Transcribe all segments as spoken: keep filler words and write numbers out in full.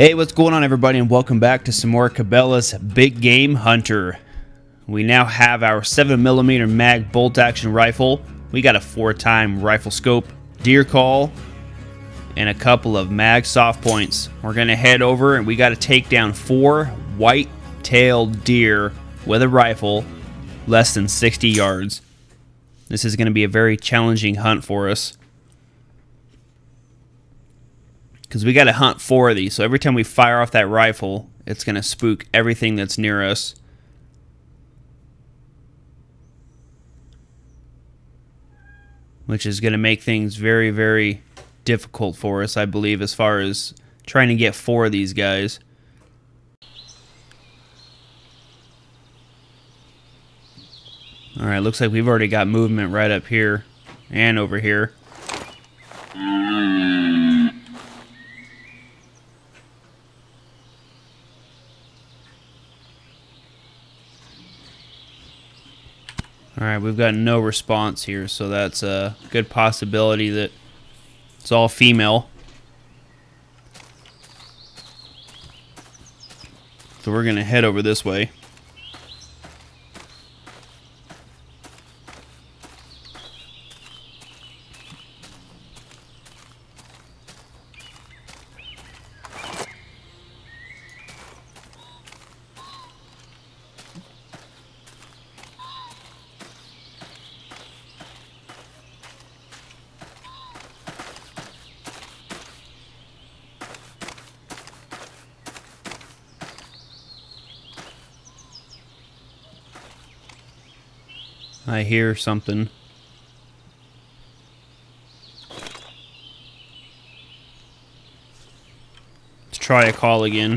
Hey, what's going on, everybody, and welcome back to some more Cabela's Big Game Hunter. We now have our seven millimeter mag bolt action rifle. We got a four time rifle scope, deer call, and a couple of mag soft points. We're going to head over and we got to take down four white-tailed deer with a rifle less than sixty yards. This is going to be a very challenging hunt for us, because we got to hunt four of these. So every time we fire off that rifle, it's going to spook everything that's near us. Which is going to make things very, very difficult for us, I believe, as far as trying to get four of these guys. Alright, looks like we've already got movement right up here and over here. Alright, we've got no response here, so that's a good possibility that it's all female. So we're going to head over this way. I hear something. Let's try a call again.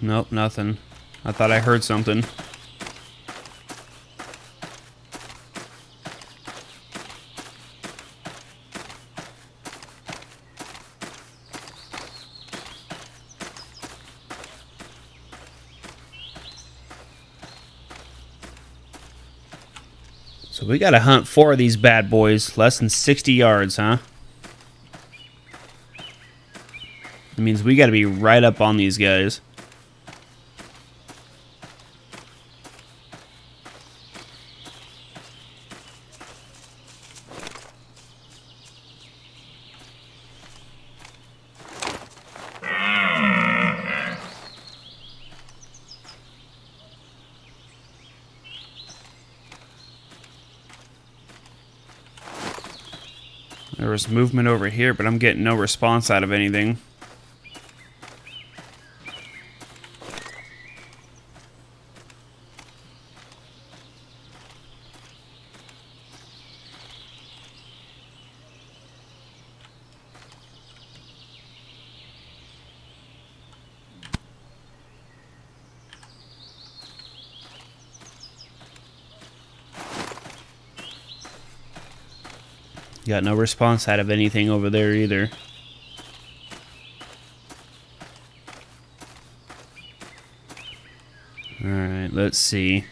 Nope, nothing. I thought I heard something. So we gotta hunt four of these bad boys, less than sixty yards, huh? That means we gotta be right up on these guys. There was movement over here, but I'm getting no response out of anything. Got no response out of anything over there either. Alright, let's see.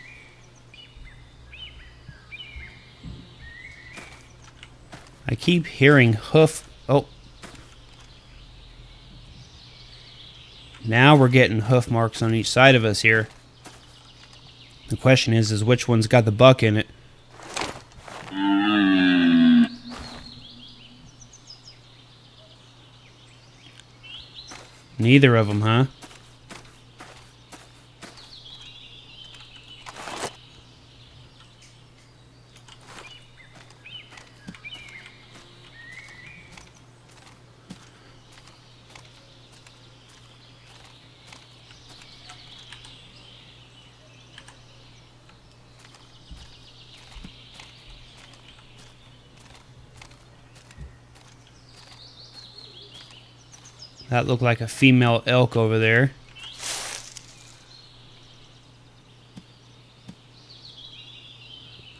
I keep hearing hoof. Oh. Now we're getting hoof marks on each side of us here. The question is, is which one's got the buck in it? Neither of them, huh? That looked like a female elk over there.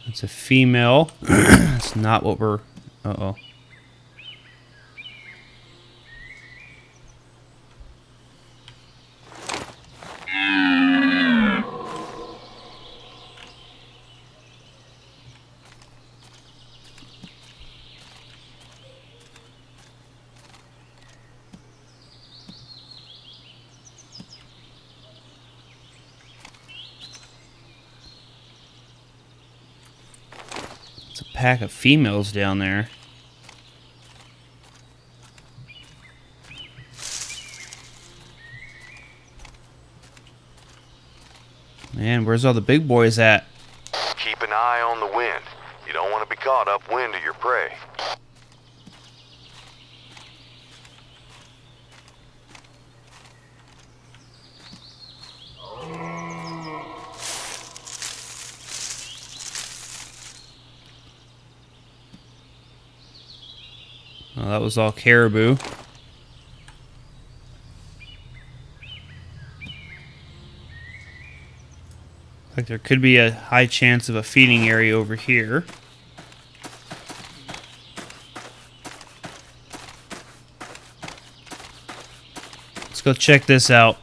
It's a female. That's not what we're... Uh-oh. It's a pack of females down there. Man, where's all the big boys at? Keep an eye on the wind. You don't want to be caught upwind of your prey. Well, that was all caribou. Like there could be a high chance of a feeding area over here. Let's go check this out.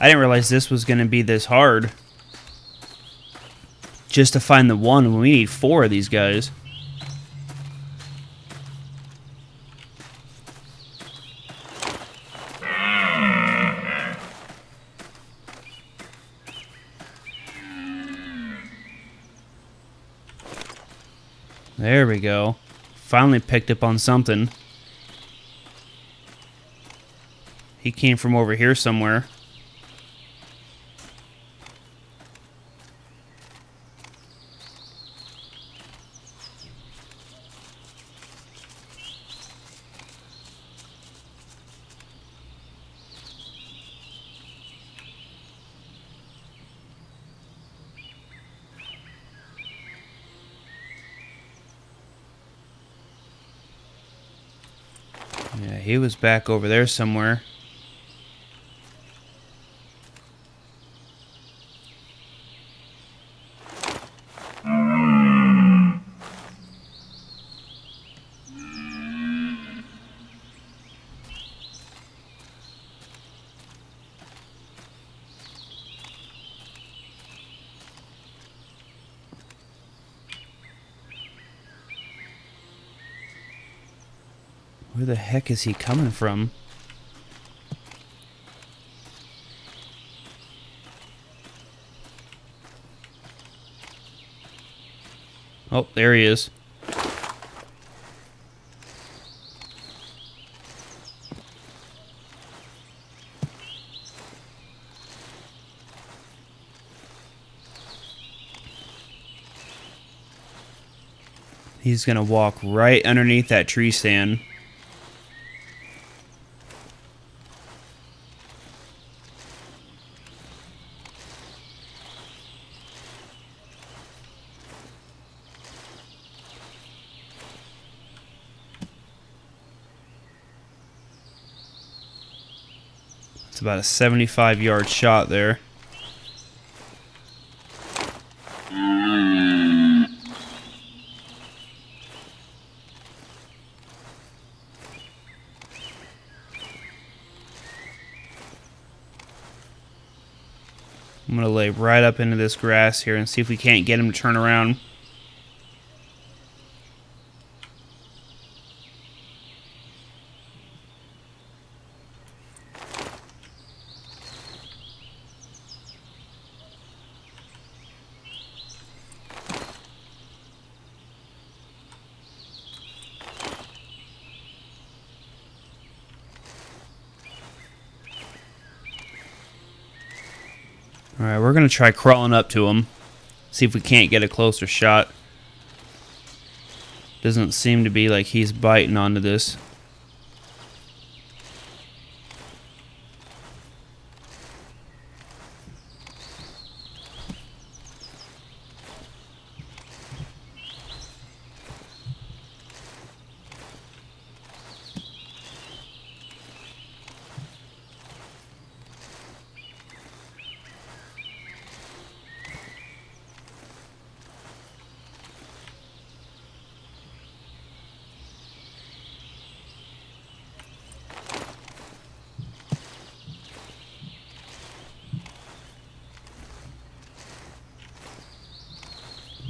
I didn't realize this was going to be this hard. Just to find the one, when we need four of these guys. There we go. Finally picked up on something. He came from over here somewhere. Yeah, he was back over there somewhere. Where the heck is he coming from? Oh, there he is. He's gonna walk right underneath that tree stand. It's about a seventy-five yard shot there. I'm gonna lay right up into this grass here and see if we can't get him to turn around. Alright, we're going to try crawling up to him. See if we can't get a closer shot. Doesn't seem to be like he's biting onto this.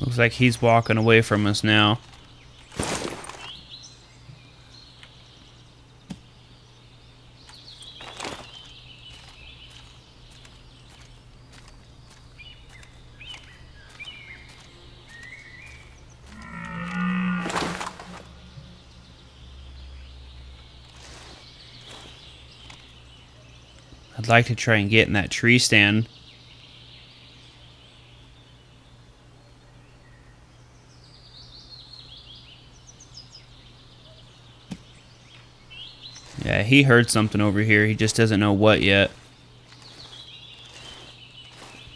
Looks like he's walking away from us now. I'd like to try and get in that tree stand. Yeah, he heard something over here. He just doesn't know what yet.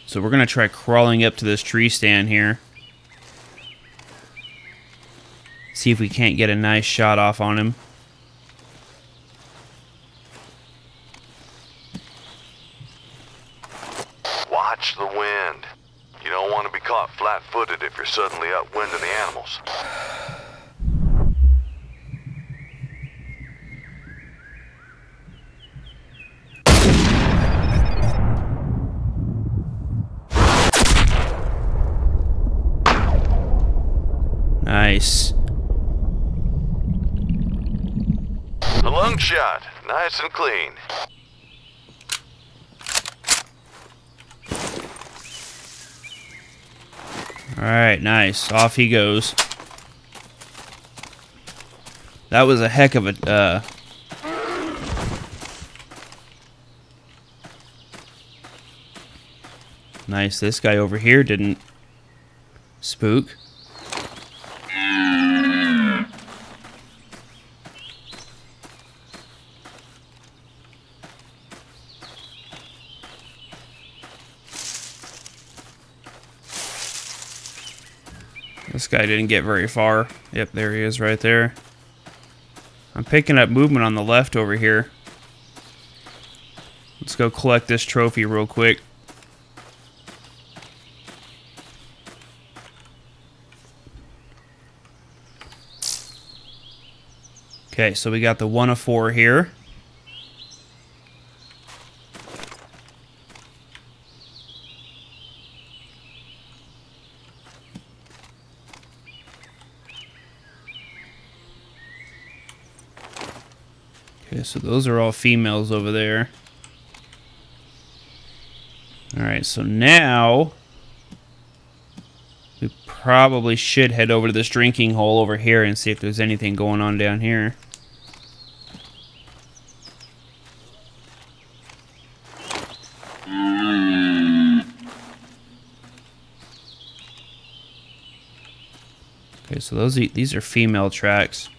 So we're going to try crawling up to this tree stand here. See if we can't get a nice shot off on him. Watch the wind. You don't want to be caught flat-footed if you're suddenly upwind of the animals. Nice. A long shot, nice and clean. All right, nice. Off he goes. That was a heck of a uh nice. This guy over here didn't spook. This guy didn't get very far. Yep, there he is right there. I'm picking up movement on the left over here. Let's go collect this trophy real quick. Okay, so we got the one of four here. Okay, so those are all females over there. Alright, so now we probably should head over to this drinking hole over here and see if there's anything going on down here. Okay, so those these are female tracks.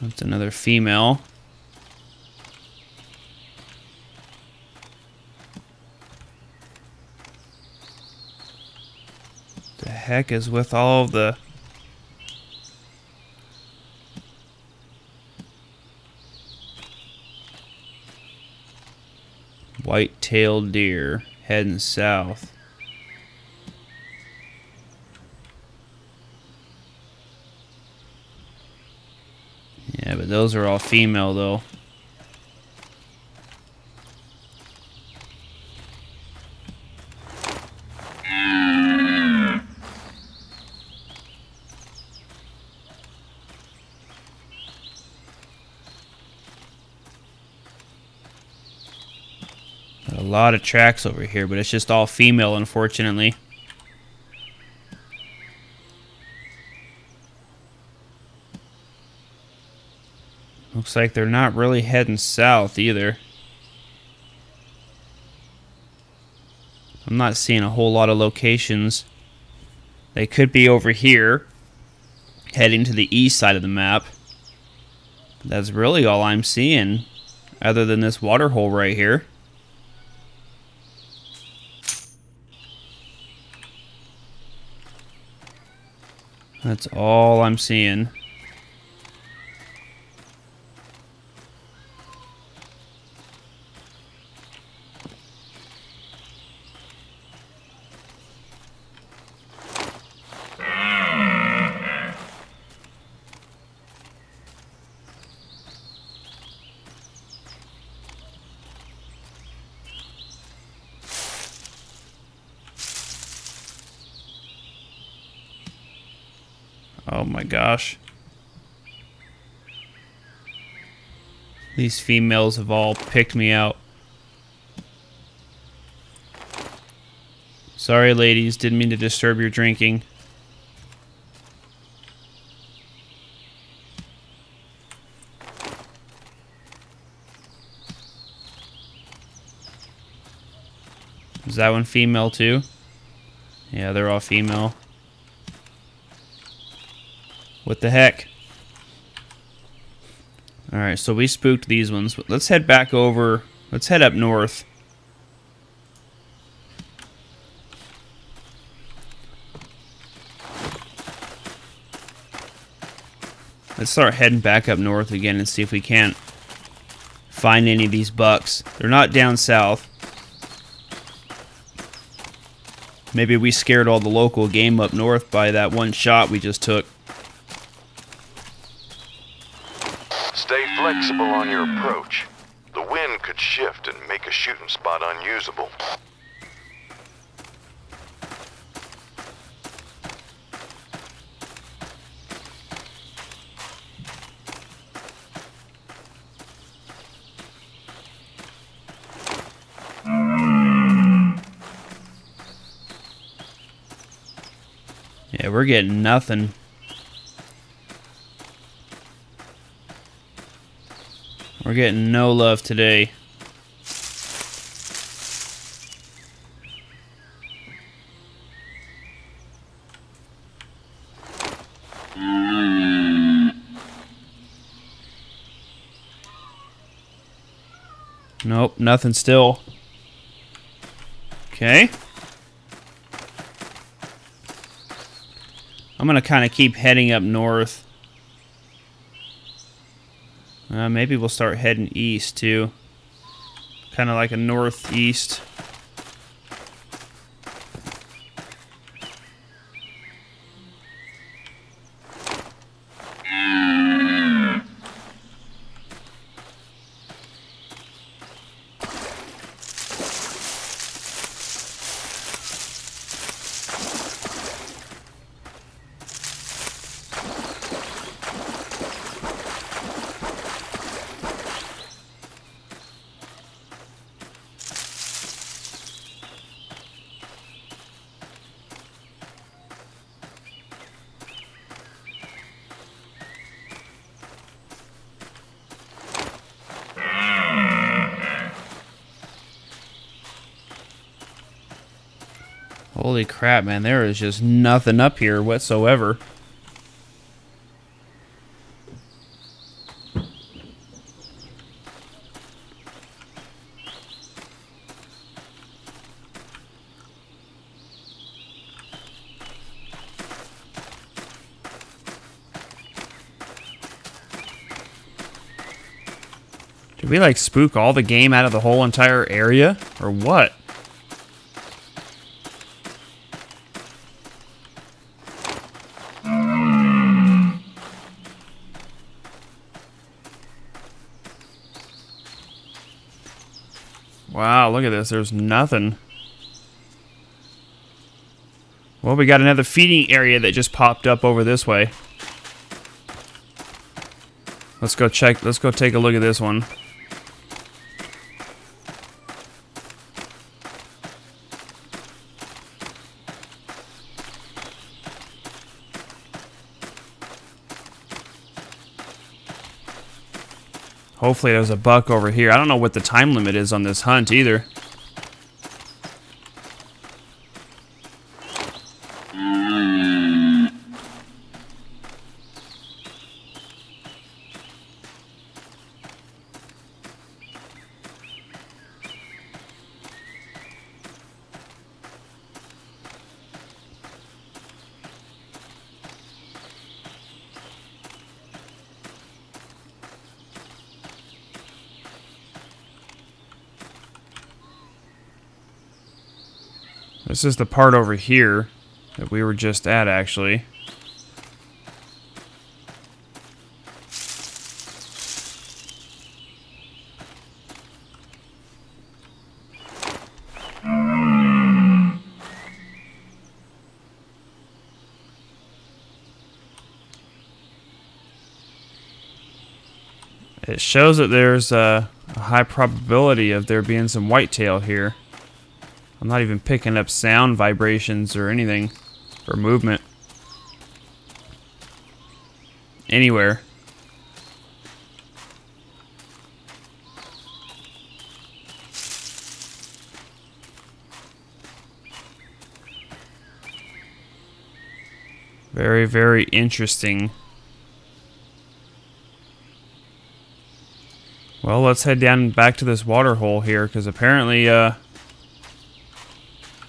That's another female. What the heck is with all of the... white-tailed deer heading south. Yeah, but those are all female, though. Got a lot of tracks over here, but it's just all female, unfortunately. Looks like they're not really heading south either. I'm not seeing a whole lot of locations. They could be over here, heading to the east side of the map. That's really all I'm seeing, other than this water hole right here. That's all I'm seeing. Oh my gosh. These females have all picked me out. Sorry, ladies. Didn't mean to disturb your drinking. Is that one female, too? Yeah, they're all female. What the heck? Alright, so we spooked these ones. Let's head back over. Let's head up north. Let's start heading back up north again and see if we can't find any of these bucks. They're not down south. Maybe we scared all the local game up north by that one shot we just took. Stay flexible on your approach. The wind could shift and make a shooting spot unusable. Yeah, we're getting nothing. We're getting no love today. Nope, nothing still. Okay. I'm gonna kind of keep heading up north. Uh, maybe we'll start heading east too. Kind of like a northeast. Holy crap, man, there is just nothing up here whatsoever. Did we, like, spook all the game out of the whole entire area? Or what? Wow, look at this. There's nothing. Well, we got another feeding area that just popped up over this way. Let's go check. Let's go take a look at this one. Hopefully there's a buck over here. I don't know what the time limit is on this hunt either. This is the part over here that we were just at, actually. It shows that there's a, a high probability of there being some whitetail here. I'm not even picking up sound vibrations or anything, or movement. Anywhere. Very, very interesting. Well, let's head down back to this water hole here, because apparently, uh,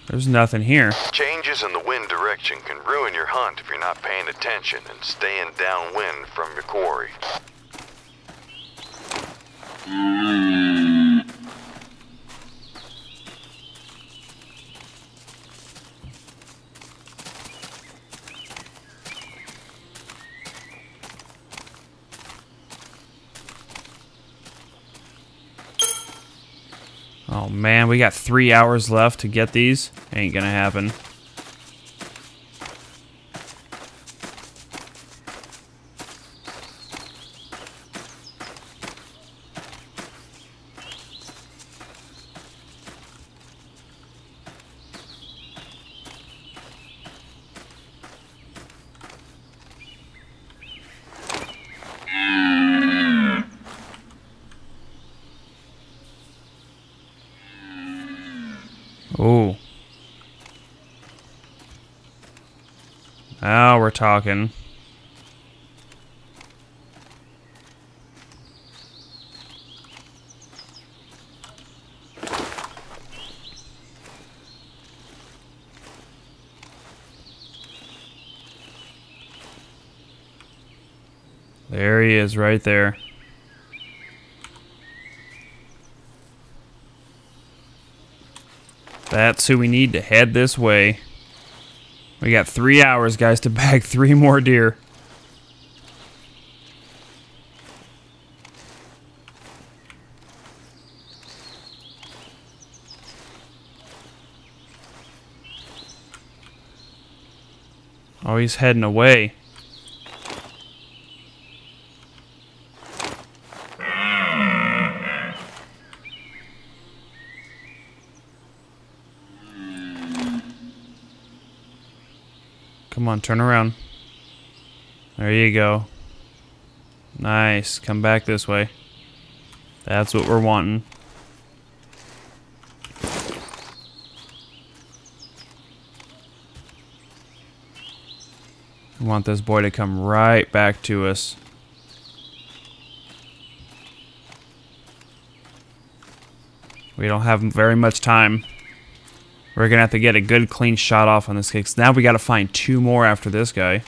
there's nothing here. Changes in the wind direction can ruin your hunt if you're not paying attention and staying downwind from your quarry. Oh man, we got three hours left to get these. Ain't gonna happen. Oh. Now we're talking. There he is right there. That's who we need to head this way. We got three hours, guys, to bag three more deer. Oh, he's heading away. Come on, turn around. There you go. Nice. Come back this way. That's what we're wanting. We want this boy to come right back to us. We don't have very much time. We're gonna have to get a good clean shot off on this guy, because now we gotta find two more after this guy.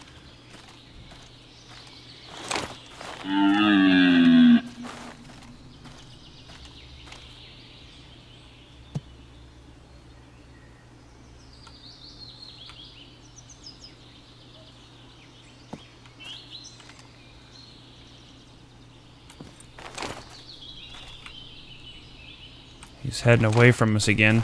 He's heading away from us again.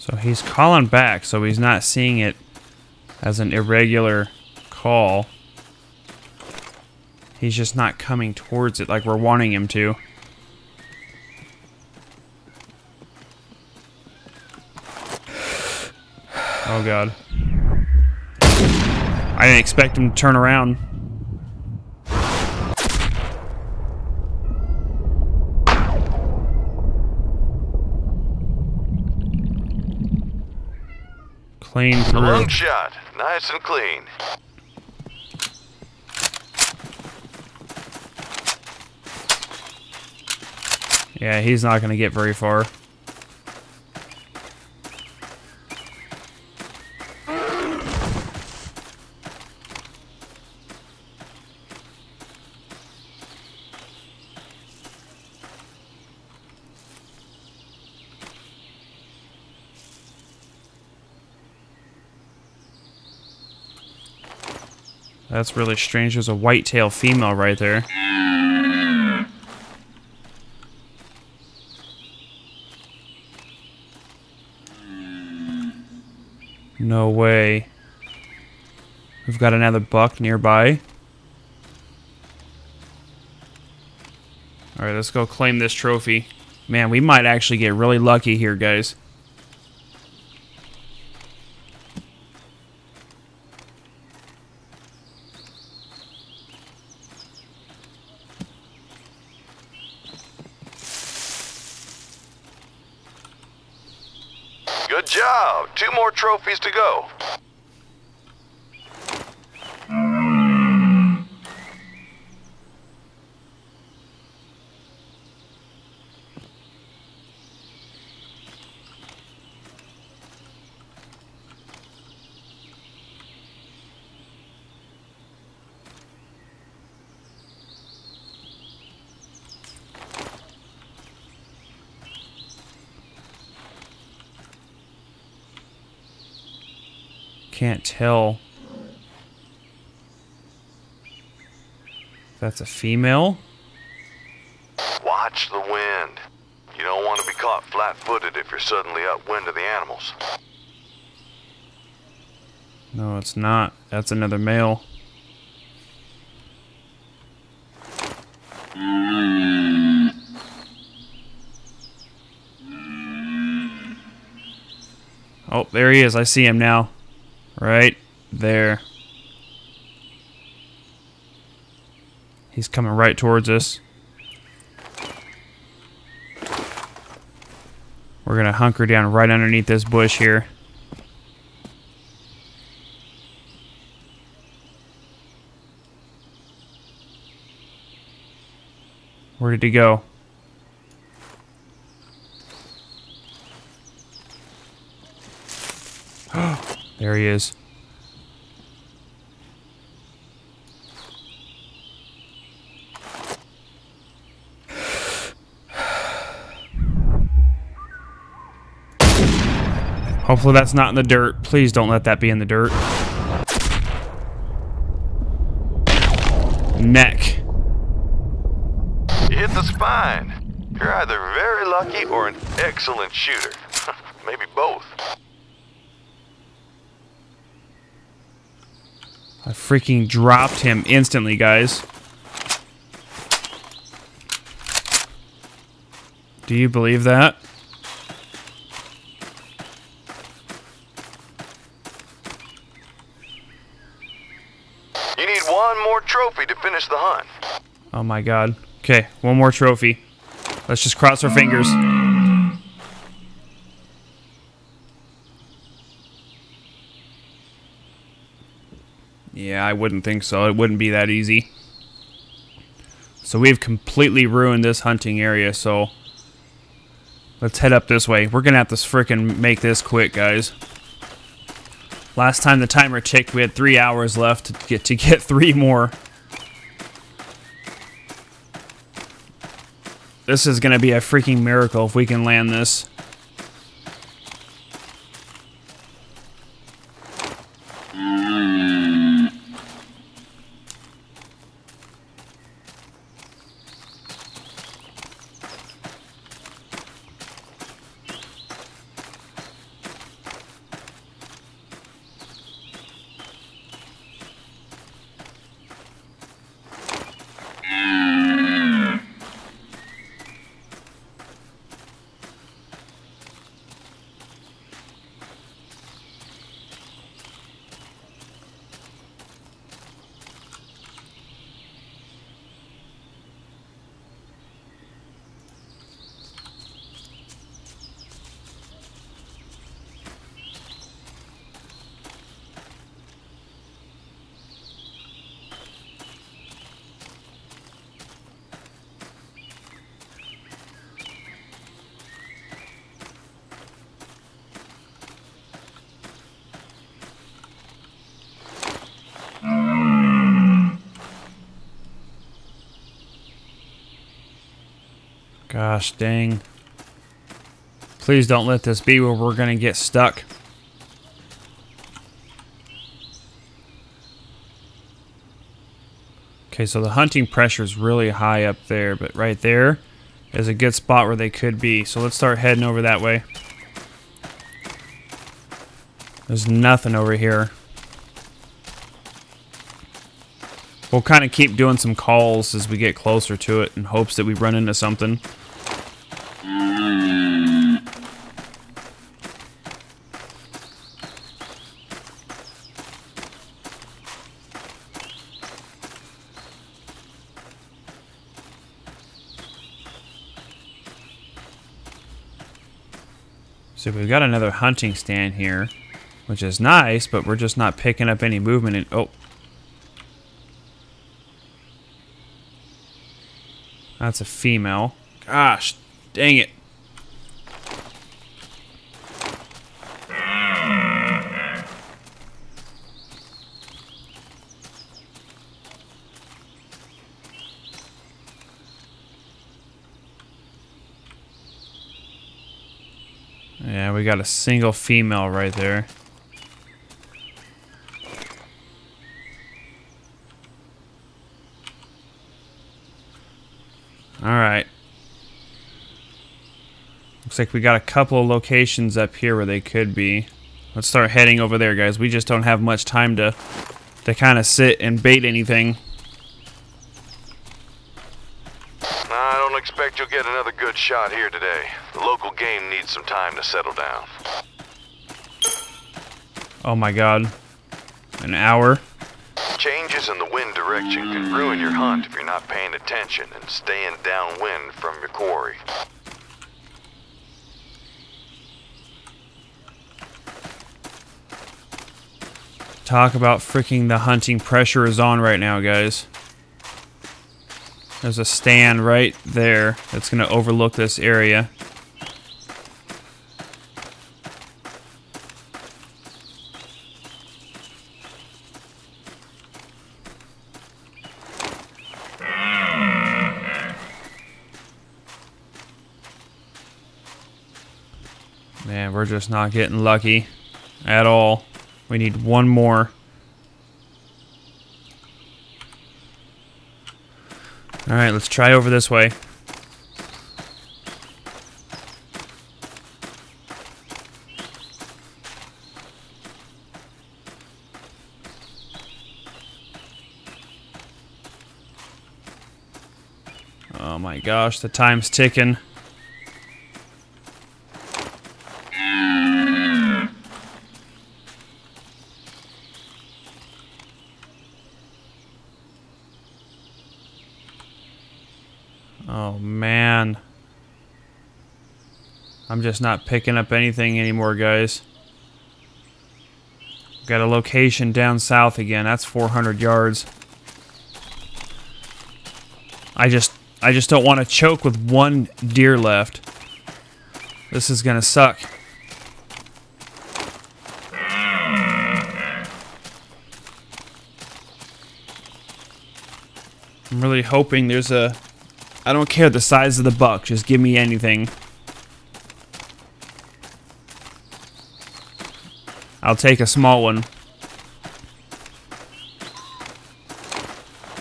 So he's calling back, so he's not seeing it as an irregular call. He's just not coming towards it like we're wanting him to. Oh god. I didn't expect him to turn around. Clean through. Long shot, nice and clean. Yeah, he's not going to get very far. That's really strange. There's a white-tailed female right there. No way. We've got another buck nearby. Alright, let's go claim this trophy. Man, we might actually get really lucky here, guys. Good job! Two more trophies to go. Can't tell if that's a female. Watch the wind. You don't want to be caught flat-footed if you're suddenly upwind of the animals. No, it's not. That's another male. Oh, there he is. I see him now. Right there. He's coming right towards us. We're gonna hunker down right underneath this bush here. Where did he go? There he is. Hopefully that's not in the dirt. Please don't let that be in the dirt. Neck. You hit the spine. You're either very lucky or an excellent shooter. Maybe both. I freaking dropped him instantly, guys. Do you believe that? You need one more trophy to finish the hunt. Oh my god. Okay, one more trophy. Let's just cross our fingers. Yeah, I wouldn't think so. It wouldn't be that easy. So we've completely ruined this hunting area, so let's head up this way. We're going to have to frickin' make this quick, guys. Last time the timer ticked, we had three hours left to get, to get three more. This is going to be a freaking miracle if we can land this. Gosh dang. Please don't let this be where we're gonna get stuck. Okay, so the hunting pressure is really high up there, but right there is a good spot where they could be. So let's start heading over that way. There's nothing over here. We'll kind of keep doing some calls as we get closer to it in hopes that we run into something. So we've got another hunting stand here, which is nice, but we're just not picking up any movement. In, oh. That's a female. Gosh, dang it. Yeah, we got a single female right there. Alright. Looks like we got a couple of locations up here where they could be. Let's start heading over there, guys. We just don't have much time to, to kind of sit and bait anything. I don't expect you'll get another good shot here today. The local game needs some time to settle down. Oh my god. An hour? Changes in the wind direction can ruin your hunt if you're not paying attention and staying downwind from your quarry. Talk about freaking the hunting pressure is on right now, guys. There's a stand right there that's going to overlook this area. Man, we're just not getting lucky at all. We need one more. All right, let's try over this way. Oh my gosh, the time's ticking. Oh man, I'm just not picking up anything anymore, guys. Got a location down south again. That's four hundred yards. I just, I just don't want to choke with one deer left. This is gonna suck. I'm really hoping there's a. I don't care the size of the buck, just give me anything. I'll take a small one.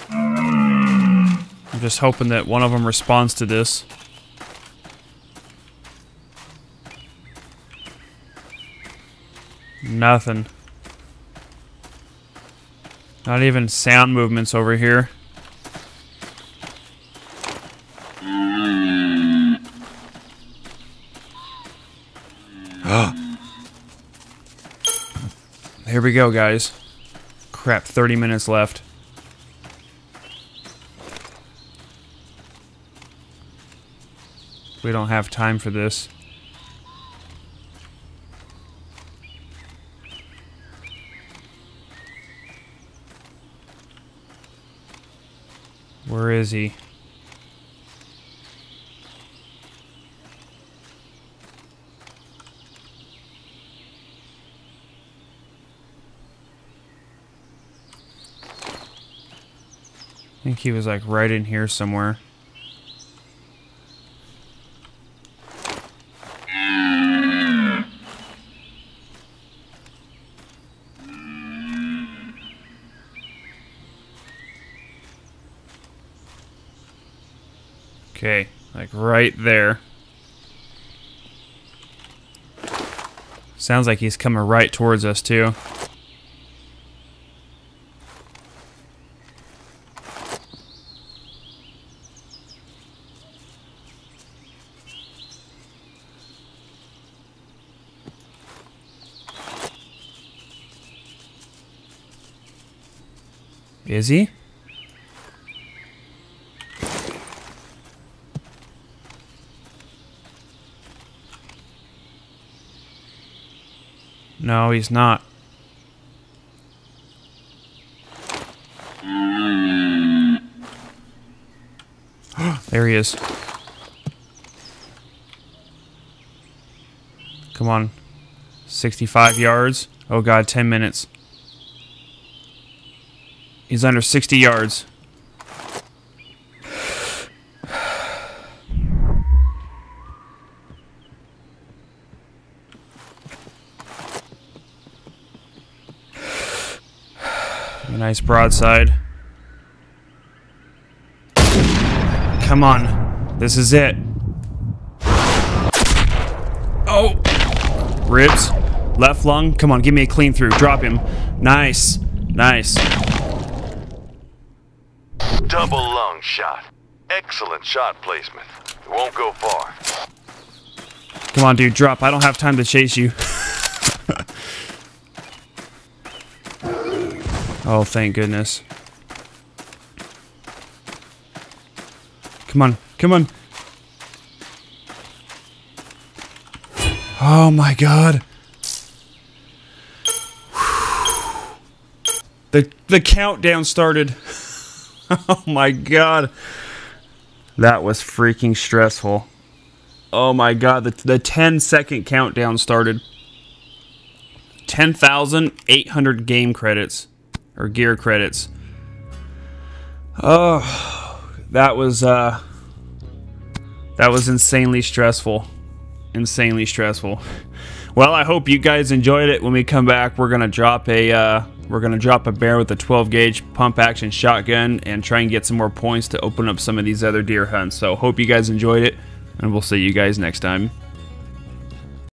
I'm just hoping that one of them responds to this. Nothing. Not even sound movements over here. Here we go, guys. Crap, thirty minutes left. We don't have time for this. Where is he? I think he was like right in here somewhere. Okay, like right there. Sounds like he's coming right towards us too. Is he? No, he's not. There he is. Come on. sixty-five yards. Oh God, ten minutes. He's under sixty yards. A nice broadside. Come on. This is it. Oh! Ribs. Left lung. Come on, give me a clean through. Drop him. Nice. Nice. Double lung shot. Excellent shot placement. It won't go far. Come on, dude, drop. I don't have time to chase you. Oh, thank goodness. Come on, come on. Oh my God. The, the countdown started. Oh my God, that was freaking stressful. Oh my God, the, the ten second countdown started. ten thousand eight hundred game credits, or gear credits. Oh, that was, uh, that was insanely stressful. Insanely stressful. Well, I hope you guys enjoyed it. When we come back, we're gonna drop a, uh, We're going to drop a bear with a twelve gauge pump action shotgun and try and get some more points to open up some of these other deer hunts. So hope you guys enjoyed it, and we'll see you guys next time.